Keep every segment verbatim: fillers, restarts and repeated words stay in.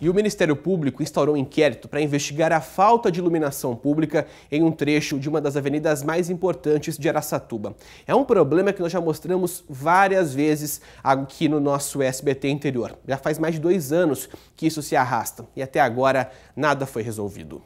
E o Ministério Público instaurou um inquérito para investigar a falta de iluminação pública em um trecho de uma das avenidas mais importantes de Araçatuba. É um problema que nós já mostramos várias vezes aqui no nosso S B T interior. Já faz mais de dois anos que isso se arrasta e até agora nada foi resolvido.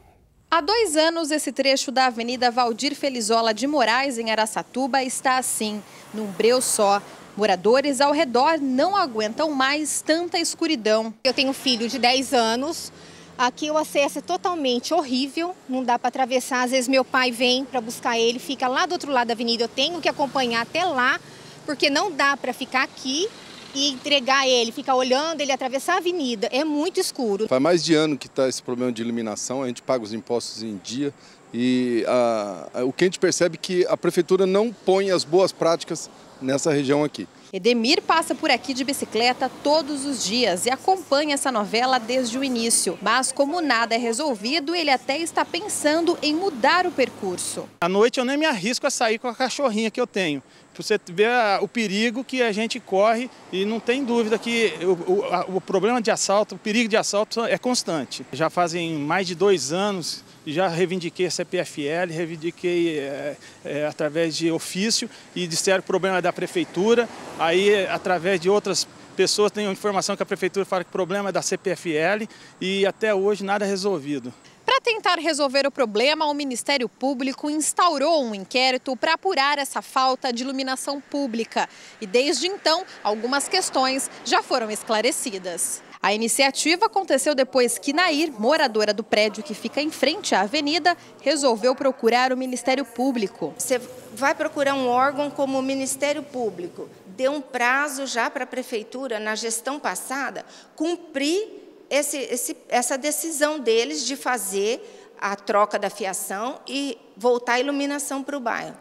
Há dois anos, esse trecho da Avenida Valdir Felizola de Moraes, em Araçatuba, está assim, num breu só. Moradores ao redor não aguentam mais tanta escuridão. Eu tenho um filho de dez anos, aqui o acesso é totalmente horrível, não dá para atravessar. Às vezes meu pai vem para buscar ele, fica lá do outro lado da avenida, eu tenho que acompanhar até lá, porque não dá para ficar aqui e entregar ele, ficar olhando ele atravessar a avenida, é muito escuro. Faz mais de ano que está esse problema de iluminação, a gente paga os impostos em dia e a, a, o que a gente percebe é que a prefeitura não põe as boas práticas nessa região aqui. Edemir passa por aqui de bicicleta todos os dias e acompanha essa novela desde o início. Mas como nada é resolvido, ele até está pensando em mudar o percurso. À noite eu nem me arrisco a sair com a cachorrinha que eu tenho. Você vê o perigo que a gente corre e não tem dúvida que o, o, o problema de assalto, o perigo de assalto é constante. Já fazem mais de dois anos, já reivindiquei a C P F L, reivindiquei é, é, através de ofício e disseram que o problema é da prefeitura. Aí, através de outras pessoas, tem informação que a prefeitura fala que o problema é da C P F L e até hoje nada é resolvido. Para tentar resolver o problema, o Ministério Público instaurou um inquérito para apurar essa falta de iluminação pública. E desde então, algumas questões já foram esclarecidas. A iniciativa aconteceu depois que Nair, moradora do prédio que fica em frente à avenida, resolveu procurar o Ministério Público. Você vai procurar um órgão como o Ministério Público, deu um prazo já para a Prefeitura, na gestão passada, cumprir esse, esse, essa decisão deles de fazer a troca da fiação e voltar a iluminação para o bairro.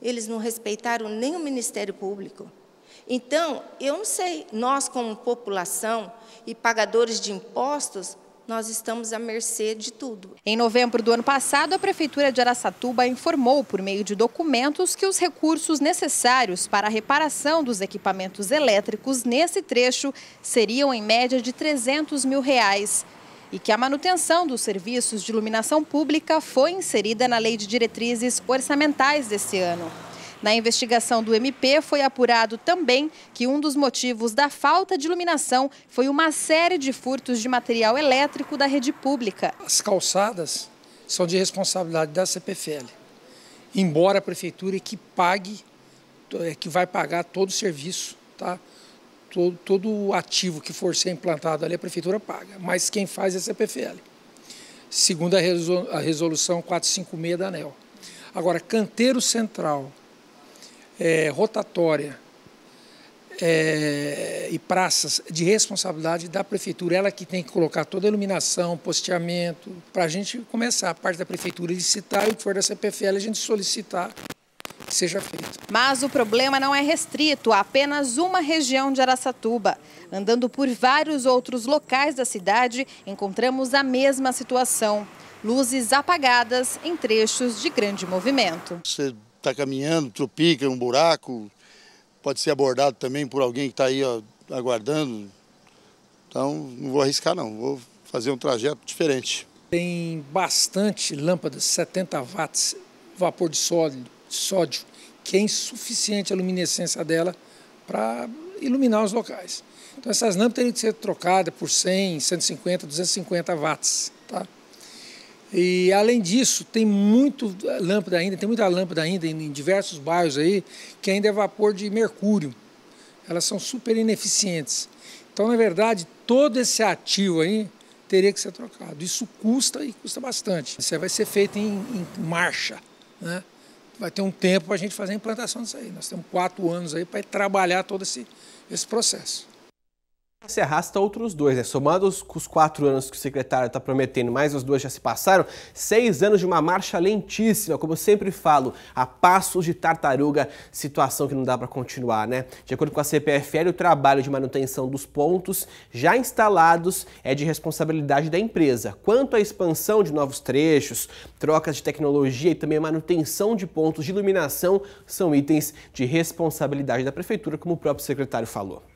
Eles não respeitaram nem o Ministério Público. Então, eu não sei, nós como população e pagadores de impostos, nós estamos à mercê de tudo. Em novembro do ano passado, a Prefeitura de Araçatuba informou por meio de documentos que os recursos necessários para a reparação dos equipamentos elétricos nesse trecho seriam em média de trezentos mil reais. E que a manutenção dos serviços de iluminação pública foi inserida na Lei de Diretrizes Orçamentais desse ano. Na investigação do M P, foi apurado também que um dos motivos da falta de iluminação foi uma série de furtos de material elétrico da rede pública. As calçadas são de responsabilidade da C P F L, embora a prefeitura que pague, que vai pagar todo o serviço, tá? todo, todo o ativo que for ser implantado ali, a prefeitura paga, mas quem faz é a C P F L, segundo a resolução quatrocentos e cinquenta e seis da ANEL. Agora, canteiro central, É, rotatória é, e praças de responsabilidade da prefeitura. Ela que tem que colocar toda a iluminação, posteamento, para a gente começar a parte da prefeitura e citar, e o que for da C P F L, a gente solicitar que seja feito. Mas o problema não é restrito a apenas uma região de Araçatuba. Andando por vários outros locais da cidade, encontramos a mesma situação. Luzes apagadas em trechos de grande movimento. Você está caminhando, tropica, um buraco, pode ser abordado também por alguém que está aí ó, aguardando. Então, não vou arriscar não, vou fazer um trajeto diferente. Tem bastante lâmpadas, setenta watts, vapor de sódio, sódio que é insuficiente a luminescência dela para iluminar os locais. Então, essas lâmpadas teriam que ser trocadas por cem, cento e cinquenta, duzentos e cinquenta watts, tá? E, além disso, tem muito lâmpada ainda, tem muita lâmpada ainda em diversos bairros aí, que ainda é vapor de mercúrio. Elas são super ineficientes. Então, na verdade, todo esse ativo aí teria que ser trocado. Isso custa e custa bastante. Isso vai ser feito em, em marcha, né? Vai ter um tempo para a gente fazer a implantação disso aí. Nós temos quatro anos aí para trabalhar todo esse, esse processo. Se arrasta outros dois, né? Somados com os quatro anos que o secretário está prometendo, mais os dois já se passaram, seis anos de uma marcha lentíssima, como eu sempre falo, a passos de tartaruga, situação que não dá para continuar, né? De acordo com a C P F L, o trabalho de manutenção dos pontos já instalados é de responsabilidade da empresa. Quanto à expansão de novos trechos, trocas de tecnologia e também a manutenção de pontos de iluminação, são itens de responsabilidade da prefeitura, como o próprio secretário falou.